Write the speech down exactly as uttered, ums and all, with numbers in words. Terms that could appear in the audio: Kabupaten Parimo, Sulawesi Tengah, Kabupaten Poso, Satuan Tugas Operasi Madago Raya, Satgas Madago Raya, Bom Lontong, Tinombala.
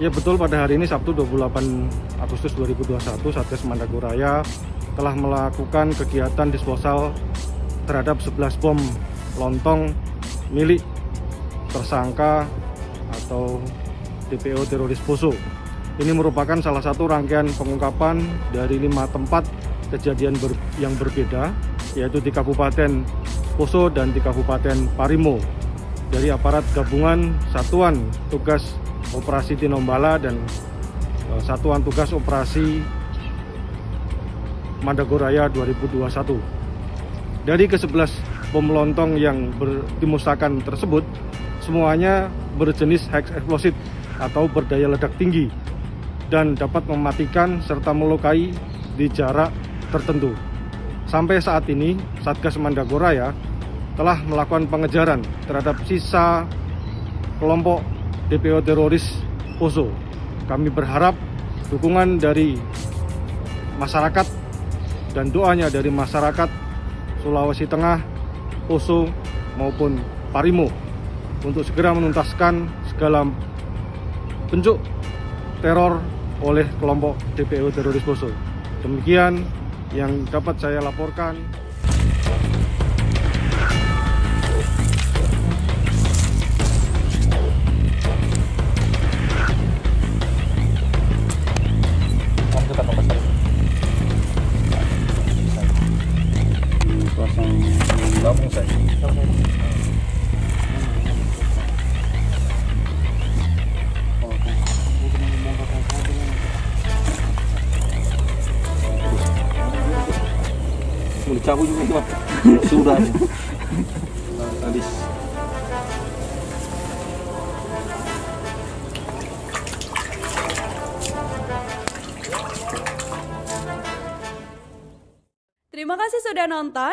Ya betul, pada hari ini Sabtu dua puluh delapan Agustus dua ribu dua puluh satu Satgas Madago Raya telah melakukan kegiatan disposal terhadap sebelas bom lontong milik tersangka atau T P O teroris Poso. Ini merupakan salah satu rangkaian pengungkapan dari lima tempat kejadian ber yang berbeda, yaitu di Kabupaten Poso dan di Kabupaten Parimo, dari aparat gabungan Satuan Tugas Operasi Tinombala dan Satuan Tugas Operasi Madago Raya dua ribu dua puluh satu. Dari kesebelas bom lontong yang dimusnahkan tersebut, semuanya berjenis hex eksplosif atau berdaya ledak tinggi dan dapat mematikan serta melukai di jarak tertentu. Sampai saat ini, Satgas Madago Raya telah melakukan pengejaran terhadap sisa kelompok T P O teroris Poso. Kami berharap dukungan dari masyarakat dan doanya dari masyarakat Sulawesi Tengah, Poso maupun Parimo untuk segera menuntaskan segala bentuk teror oleh kelompok T P O teroris Poso. Demikian yang dapat saya laporkan. Dicabut juga sudah habis. Terima kasih sudah nonton.